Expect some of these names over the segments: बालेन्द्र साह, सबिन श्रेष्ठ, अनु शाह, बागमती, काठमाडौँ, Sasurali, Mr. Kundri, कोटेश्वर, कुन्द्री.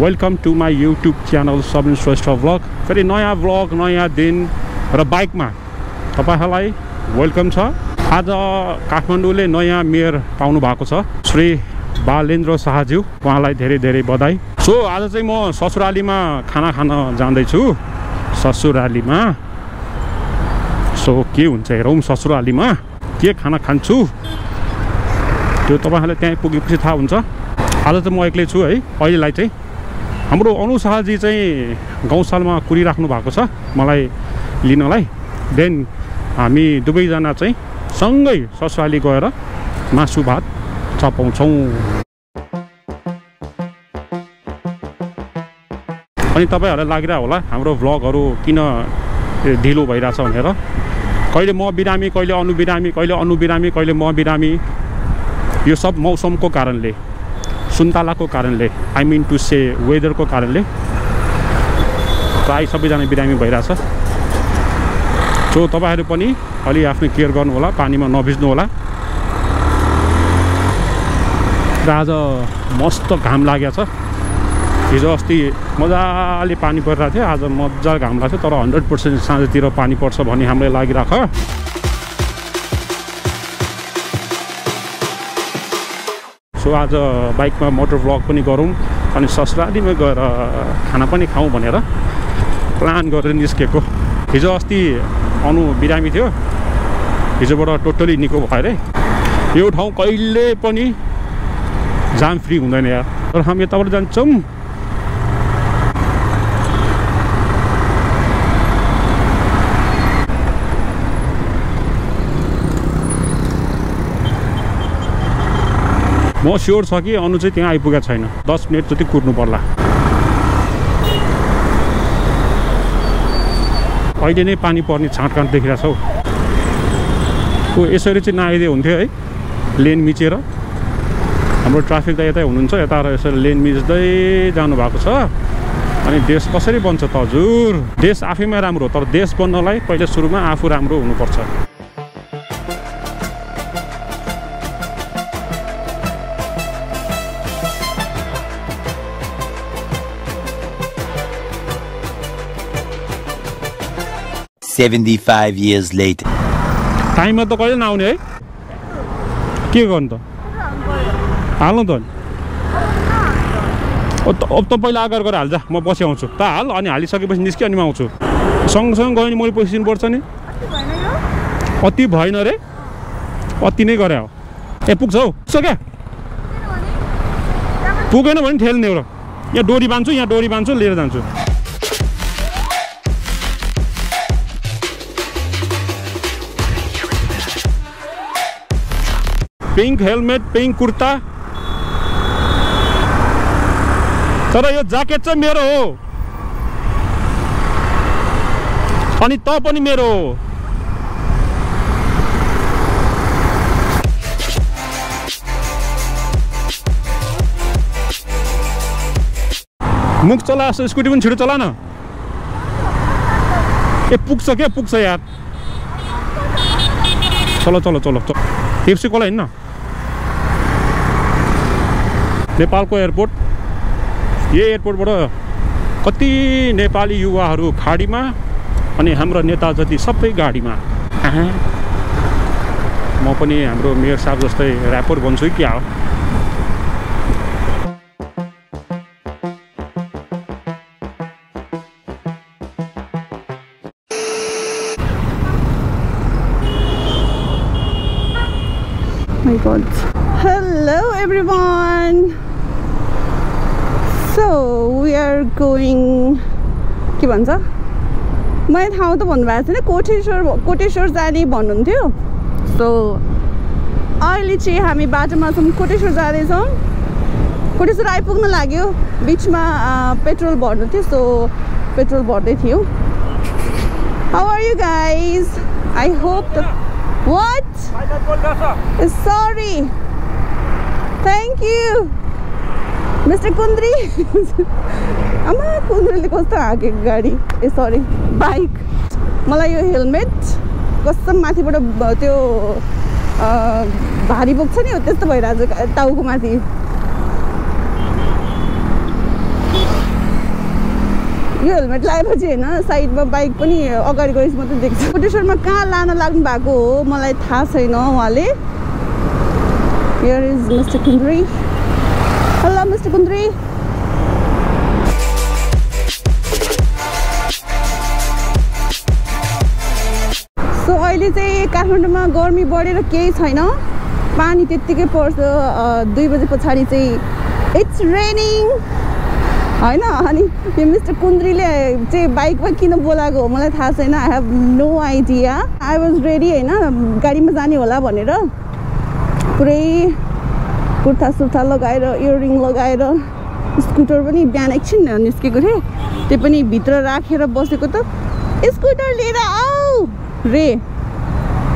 Welcome to my YouTube channel सबिन श्रेष्ठ vlog. फेरि नयाँ vlog नयाँ दिन र बाइकमा तपाईहरुलाई वेलकम छ। आज काठमाडौँले नयाँ मेयर पाउनु भएको छ, श्री बालेन्द्र साहज्यू, उहाँलाई धेरै धेरै बधाई। सो आज चाहिँ म ससुरालीमा खाना खान जाँदैछु, ससुरालीमा। सो के हुन्छ हेरौँ ससुरालीमा के खाना खान्छु, त्यो तपाईहरुलाई त्यहाँ पुगेपछि थाहा हुन्छ। आज त म एक्लै छु है। अहिलेलाई चाहिँ हाम्रो अनु शाहजी चाहिँ गौशालामा कुरिराख्नु भएको छ मलाई लिनलाई। देन हामी दुवैजना चाहिँ सँगै ससुराली गएर मासु भात चपाउँछौँ। अनि तपाईहरुलाई लागिरा होला हाम्रो भ्लगहरु किन ढिलो भइराछ भनेर। कहिले म बिरामी, कहिले अनु बिरामी, कहिले अनु बिरामी, कहिले म बिरामी, यो सब मौसमको कारणले, सुन्तलाको कारणले, आई मिन टु से वेदरको कारणले प्राय सबैजना बिरामी भइरहेछ। सो तपाईहरु पनि अलि आफ्नो केयर गर्नु होला, पानीमा नभिज्नु होला। आज मस्त घाम लागेको छ, हिजो अस्ति मजाले पानी परिरहेको थियो, आज मजाले घाम लाग्छ। तर 100% साँझतिर पानी पर्छ भन्ने हामीलाई लागिराख। सो आज बाइकमा मोटर भ्लग पनि गरौँ अनि ससुरालीमा गएर खाना पनि खाऊँ भनेर प्लान गरेर निस्केको। हिजो अस्ति अनु बिरामी थियो, हिजोबाट टोटली निको भएर। यो ठाउँ कहिले पनि जाम फ्री हुँदैन यार। तर हामी यताबाट जान्छौँ। म स्योर छ कि अनु चाहिँ त्यहाँ आइपुगेको छैन, 10 मिनट जति कुर्नु पर्ला। अहिले नै पानी पर्ने छाँटकाँट देखिरहेको छ हौ। को यसरी चाहिँ नआइदिए हुन्थ्यो है, लेन मिचेर। हाम्रो ट्राफिक त यतै हुनुहुन्छ, यता यसरी लेन मिच्दै जानुभएको छ। अनि देश कसरी बन्छ त हजुर? देश आफैमा राम्रो, तर देश बन्नलाई पहिला सुरुमा आफू राम्रो हुनुपर्छ।75 years later. टाइममा त कहिले नआउने है, के गर्नु त, हाल्नु त। अब त पहिला अगाडि गएर हाल, जा म पछि आउँछु त, हाल। अनि हालिसकेपछि निस्क्यो अनि म आउँछु। सँगसँगै गयो नि मैले पछि दिनुपर्छ नि। अति भएन रे, अति नै गरे हो। ए पुग्छ हौ, क्या पुगेन भने ठेल्ने एउटा। यहाँ डोरी बाँध्छु, यहाँ डोरी बाँध्छु, लिएर जान्छु। पिंक हेलमेट, पिंक कुर्ता, तर यो ज्याकेट चाहिँ मेरो हो अनि त पनि मेरो हो। मुख चला, स्कुटी पनि छिटो चला न। ए पुग्छ, क्या पुग्छ यार, चलो चलो चलो। टिप्सी कसलाई हिँड्न? नेपालको एयरपोर्ट, यही एयरपोर्टबाट कति नेपाली युवाहरू खाडीमा अनि हाम्रो नेता जति सबै गाडीमा। म पनि हाम्रो मेयर साहब जस्तै ऱ्यापर बन्छु कि क्या हो। My God. Hello everyone. So we are going. के भन्छ? मैले ठाउँ त भन्नुभएको थिएन, कोटेश्वर जाने भन्नुहुन्थ्यो। सो अहिले चाहिँ हामी बाटोमा छौँ, कोटेश्वर जाँदैछौँ। कोटेश्वर आइपुग्न लाग्यो, बिचमा पेट्रोल भर्नु थियो, सो पेट्रोल भर्दै थियौँ। How are you guys? I hope that... What? Sorry. Thank you, Mr. Kundri. Amma Kundri le kosta aage gadi. Sorry, bike. Mala yo helmet kasam mathi bata tyo bhari bokcha ni ho, testo bhayira tauko mathi. helmet लगाएपछि हैन साइडमा bike पनि अगाडि गइस मात्र देख्छ कोटेश्वरमा कहाँ लान लाग्नु भएको हो मलाई थाहा छैन उहाँले Here is Mr. Kundri Hello Mr. Kundri So अहिले चाहिँ काठमाडौँमा गर्मी बढेर केही छैन पानी त्यतिकै पर्छ 2 बजे पछाडी चाहिँ It's raining I know, honey. Mr. Kundri le bike ma kina bolaeko ho malai thaha chaina I have no idea. I was ready, haina gari ma jane hola bhanera. Purai kurta surta lagaera, earring lagaera, scooter pani bihan एकछिन निस्केको थिए. त्यो पनि भित्र राखेर बसेको त scooter लिएर आऊ रे.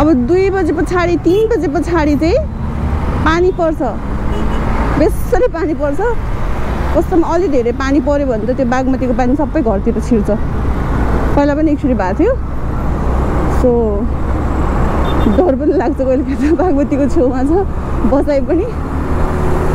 अब 2 बजे पछाडी 3 बजे पछाडी चाहिँ पानी पर्छ. बेसरी पानी पर्छ. कस्तोमा अलि धेरै पानी पर्यो भने त त्यो बागमतीको पानी सबै घरतिर छिर्छ पहिला पनि एकचोटी भएको थियो सो डर पनि लाग्छ कहिलेकाहीँ बागमतीको छेउमा छ बसाइ पनि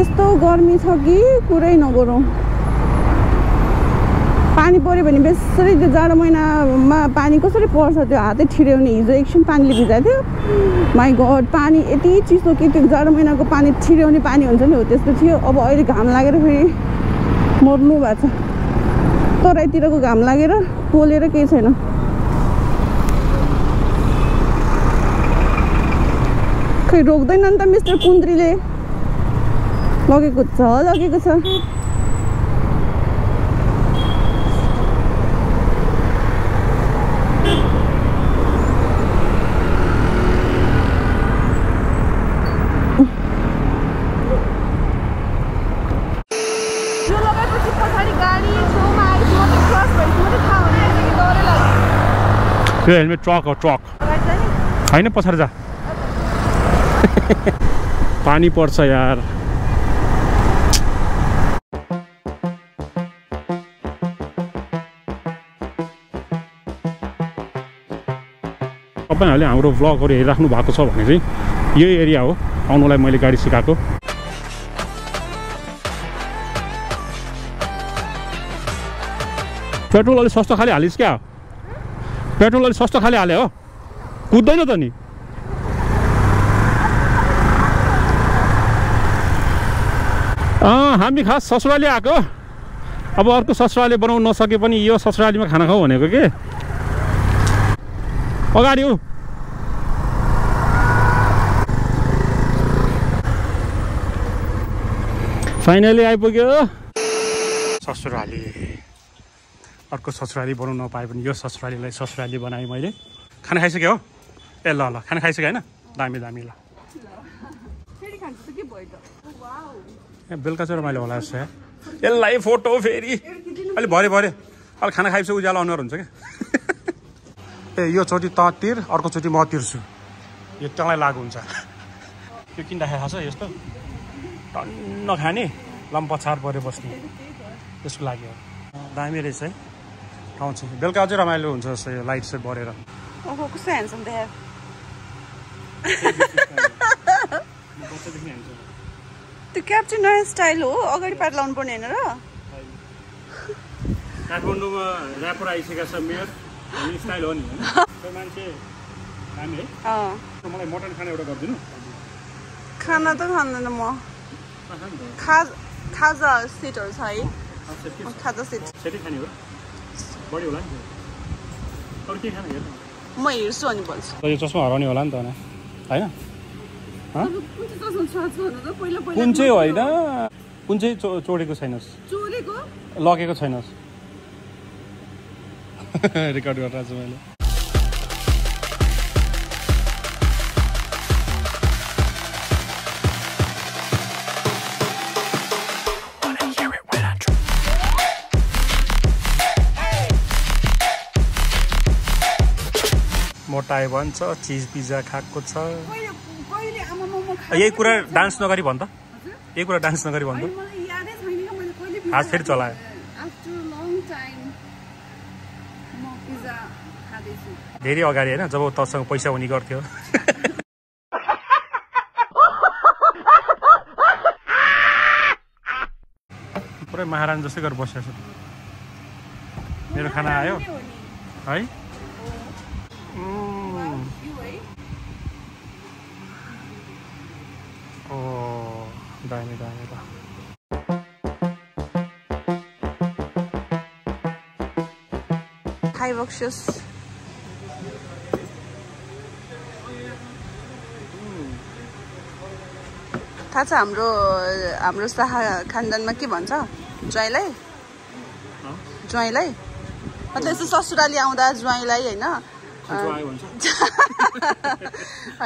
यस्तो गर्मी छ कि कुरै नगरौं पानी पर्यो भने बेसरी त्यो जाडो महिनामा पानी कसरी पर्छ त्यो हातै ठिर्याउने हिजो एकछिन पानीले भिजाएको थियो माइ गॉड पानी यति चिसो कि त्यो जाडो महिनाको पानी ठिर्याउने पानी हुन्छ नि हो त्यस्तो थियो अब अहिले घाम लागेर फेरि मर्नु भएको छ तराईतिरको घाम लागेर पोलेर के छैन खै रोक्दैन नि त मिस्टर कुन्द्रीले लगेको छ Helmet truck or truck. I know Pasarza. Pani Porsa yaar. Papa nale hamro vlog haru heriraknu bhako cha bhane chai yo area ho aunulai maile gari sikako Petrol ali sasto khali halis kya petrol अलि सस्तो खाले हाले हो कुद्दैन त नि हामी खास ससुराली आको अब अर्को ससुराली बनाउन नसके पनि यो ससुरालीमा खाना खाऊ भनेको के अगाडि हो फाइनली आइपुग्यो ससुराली अर्को ससुराली बनाउन नपाए पनि यो ससुरालीलाई ससुराली बनाए मैले खाना खाइसक्यो हो ए ल ल खाना खाइसक्यो हैन दामी दामी ल फेरि खान्छ के भयो त वाउ ए बेलका चोर मैले होला जस्तो यार एलाई फोटो फेरि अलि भरे अलि खाना खाइसक्यो उज्यालो अनुहार हुन्छ के ए यो चोटी त तीर अर्को चोटी म तिर्छु यो तँलाई लागु हुन्छ यो किन राखेको छ यस्तो टन्न खाने लम्पछार परे बस्ने त्यसको लागि हो दामी रहेछ है ठाउँ छ बेलका चाहिँ रमाइलो हुन्छ जस्तो यो लाइट चाहिँ बढेर ओहो कस्तो ह्यान्डसम देख त्यो क्याप चाहिँ नयाँ स्टाइल हो अगाडि पार लाउनु पर्ने हैन र काठमाडौँमा ऱ्यापर आइसकेको छ मेयर अनि स्टाइल हो नि त्यो मान्छे हामी है मलाई मटन खाना एउटा गर्दिनु खाना त खान्दैन म खाजा सिटहरू छ है खाजा सेट सेट खाने हो बढी होला नि अरु के खाने हो म हेर्छु अनि भन्छु यो चस्मा हराउने होला नि त हैन हैन कुन चाहिँ चस्मा छ भन्नु त पहिला कुन चाहिँ हैन कुन चाहिँ चोडेको छैनस् चोरेको लगेको छैनस् रेकर्ड गरिरहेको छु मैले ताइवान छ चीज पिज्जा खाएको छ कहिले आमा मम खा यही कुरा डान्स नगरी भन्छ यही कुरा डान्स नगरी भन्छ मलाई यादै छैन के मैले कहिले आज फेरि चलाए आफ्टर लङ टाइम म पिज्जा खादै छु धेरै अगाडि हैन जब तसँग पैसा हुनी गर्थ्यो पुरै महारानी जस्तै गरेर बसेछ मेरो खाना आयो है Oh, दामी दामी त Hi Voxius थाहा छ हाम्रो हाम्रो शाह खानदानमा के भन्छ ज्वाइँलाई ज्वाइँलाई मतलब यस्तो ससुराली आउँदा ज्वाइँलाई हैन ज्वाइँ भन्छ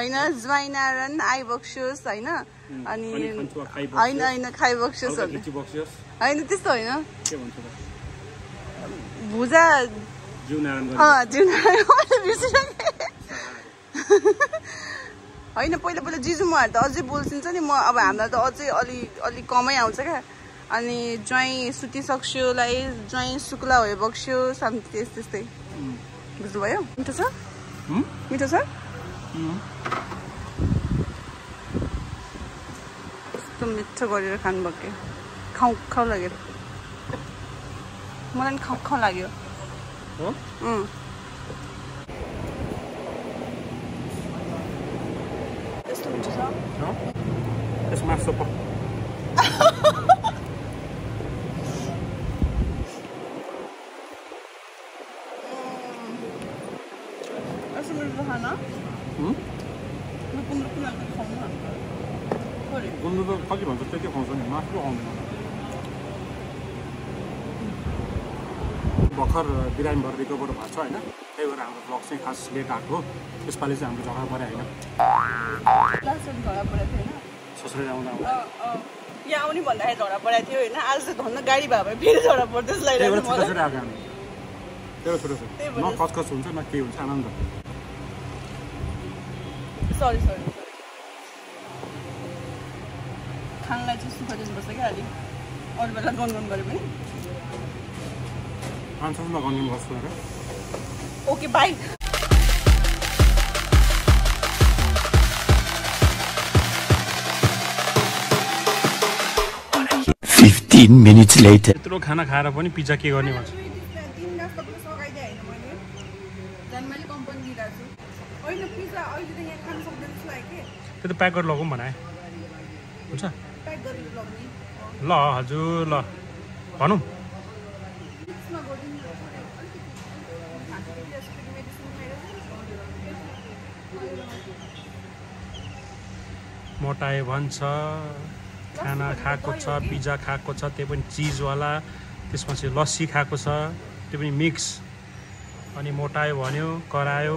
हैन ज्वाइँ नारायण आई बक्सुस हैन अनि हैन हैन खाइ बक्सुस हैन त्यस्तो हैन के भन्छ भुजा ज्यू नारायण ज्यू नारायण बिर्सिनु हैन पहिला पहिला जिजु महर त अझै बोल्सिन्छ नि म अब हामीलाई त अझै अलि अलि कमै आउँछ के अनि ज्वाइँ सुति सक्छुलाई ज्वाइँ सुक्ला होय बक्सु सम त्यस्तै बुझ्नु भयो मिठो छ यस्तो मिठो गरेर खानु भक्के खाउ खाउ लाग्यो मलाई नि खाउ खाउ लाग्यो हो यस्तो मिठो छ हो यसमा सप भर्खर बिरामी भएर रिकभर भएको छ हैन त्यही भएर हाम्रो ब्लग चाहिँ खास लेट आएको यसपालि चाहिँ हाम्रो झगडा परे हैन लास्ट झगडा परे थियो हैन ससुराली आउँदा यहाँ आउने भन्दाखेरि झगडा परे थियो हैन आज त धन्न गाडी भए भए फेरि झगडा पर्दैछ लाइरहेको म त्यही न खचखच हुन्छ न के हुन्छ आनन्द सरी सरी खानलाई चाहिँ सुख दिनुपर्छ के अलि अरू बेला गनगन गरे पनि Okay, bye. Minutes later. Yatro khana khara pani pizza ke garne bhanchu. Din gas tapule sagaide haina मैले. जन्मले कम्पनी दिइराछु. हैन पिज्जा अहिले त यहाँ खान सक्दैन छुलाई के. त्यो त प्याक गरेर लगौं भने. हुन्छ? प्याक गरेर लग्नी. ल हजुर ल. भनौं. मोटाई भन्छ खाना खाएको छ पिज्जा खाएको छ त्यो पनि चीज वाला त्यसमा चाहिँ लस्सी खाएको छ त्यो पनि मिक्स अनि मोटाई भन्यो करायो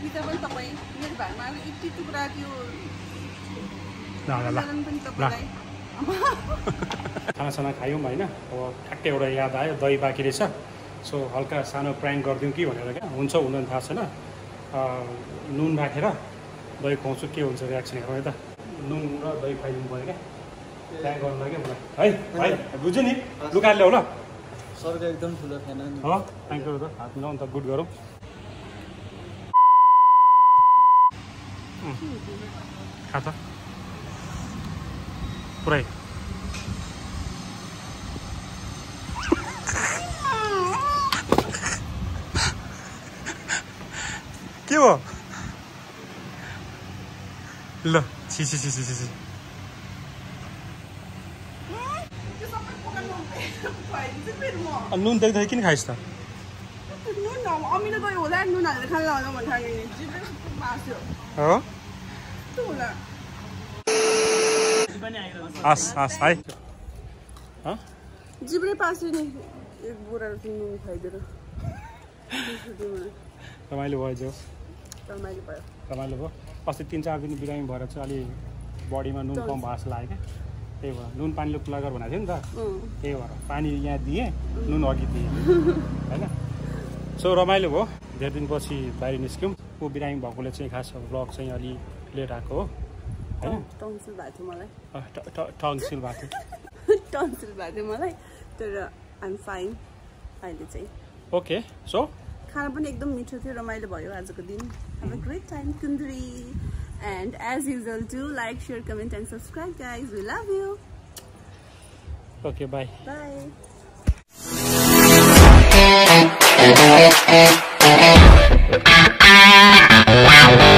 पिज्जा पनि तपाई मेरो भाइमा यति टुक्रा त्यो नालान पनि तपाईलाई खानासाना खायौँ हैन अब ठ्याक्कै एउटा याद आयो दही बाकी रहेछ सो हल्का सानो प्राङ्क गर्दियौ कि भनेर के हुन्छ हुँदैन थाहा छैन नुन राखेर दही खुवाउँछु के हुन्छ रियाक्सन हेरौँ है त नुन र दही खुवाइदिनु भयो क्या Thank God, like it. Hey, hey, good journey. Look at Lola. Sorry, I don't feel like it. Huh? Thank you, brother. I'm not a good girl. Kata. Pray. Kiwa. Look. See. नुन देख्दै किन खाइस् त नुन न अमिलो गयो होला नुन हालेर खान लाग्यो भन्थ्यो नि जिब्रो मास्यो हो त्यो होला I'm fine. Okay, so? Have a great time, Kundri. And as usual, do like, share, comment, and subscribe, guys. We love you. Okay, bye. Bye.